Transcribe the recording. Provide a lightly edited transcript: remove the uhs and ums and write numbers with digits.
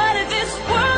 part of this world.